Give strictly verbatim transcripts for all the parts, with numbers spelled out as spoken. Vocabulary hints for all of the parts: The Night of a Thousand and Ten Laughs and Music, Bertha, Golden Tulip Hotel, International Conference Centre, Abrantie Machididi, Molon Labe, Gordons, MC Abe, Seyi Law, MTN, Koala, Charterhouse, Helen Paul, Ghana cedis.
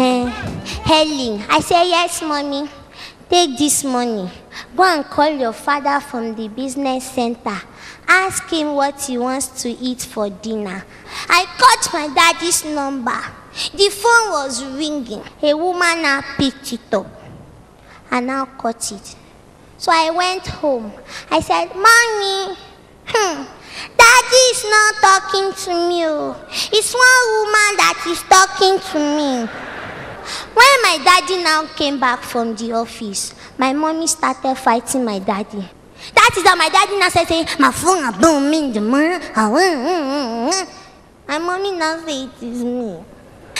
uh, Helen, I say, yes, mommy. Take this money. Go and call your father from the business center. Ask him what he wants to eat for dinner. I caught my daddy's number. The phone was ringing. A woman now picked it up. And now caught it. So I went home. I said, mommy, hmm, daddy is not talking to me. It's one woman that is talking to me. When my daddy now came back from the office, my mommy started fighting my daddy. That is that my daddy now said, my phone is booming. My mommy now said, it is me.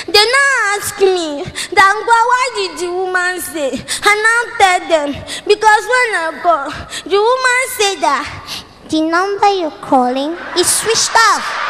They now ask me, Dangwa, why did the woman say? And now tell them, because when I call, the woman said that the number you're calling is switched off.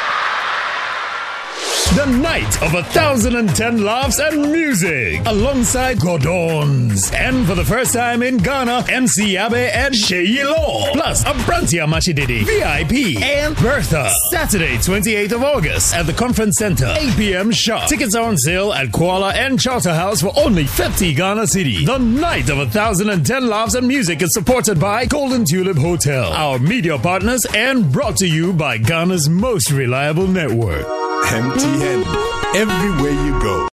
The Night of a Thousand and Ten Laughs and Music, alongside Gordons. And for the first time in Ghana, M C Abe and Seyi Law, plus Abrantie Machididi, V I P, and Bertha. Saturday, twenty-eighth of August, at the Conference Center, eight p m sharp. Tickets are on sale at Koala and Charterhouse for only fifty Ghana cedis. The Night of a Thousand and Ten Laughs and Music is supported by Golden Tulip Hotel, our media partners, and brought to you by Ghana's most reliable network. M T N, everywhere you go.